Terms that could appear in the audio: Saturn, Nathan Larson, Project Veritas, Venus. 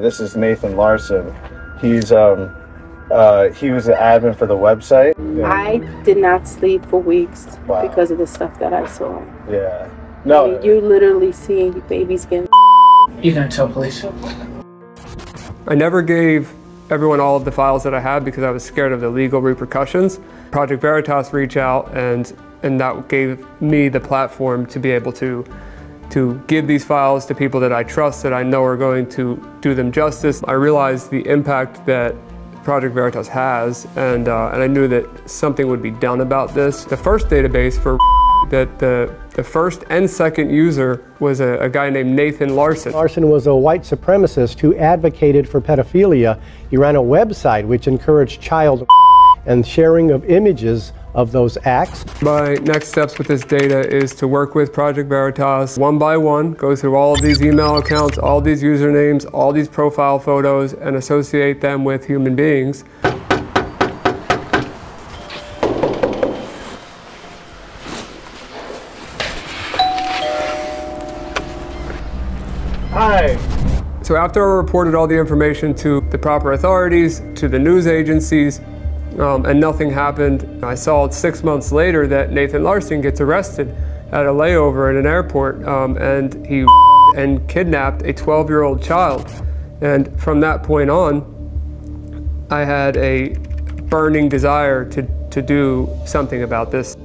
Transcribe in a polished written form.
This is Nathan Larson. He's he was an admin for the website. Yeah. I did not sleep for weeks because of the stuff that I saw. Yeah. No. I mean, you're literally seeing babies getting. You're gonna tell police. I never gave everyone all of the files that I had because I was scared of the legal repercussions. Project Veritas reached out and that gave me the platform to be able to give these files to people that I trust, that I know are going to do them justice. I realized the impact that Project Veritas has, and I knew that something would be done about this. The first database for that the first and second user was a guy named Nathan Larson. Larson was a white supremacist who advocated for pedophilia. He ran a website which encouraged child and sharing of images of those acts. My next steps with this data is to work with Project Veritas one by one, go through all of these email accounts, all these usernames, all these profile photos, and associate them with human beings. Hi. So after I reported all the information to the proper authorities, to the news agencies, and nothing happened. I saw it 6 months later that Nathan Larson gets arrested at a layover at an airport, and he kidnapped a 12-year-old child. And from that point on, I had a burning desire to do something about this.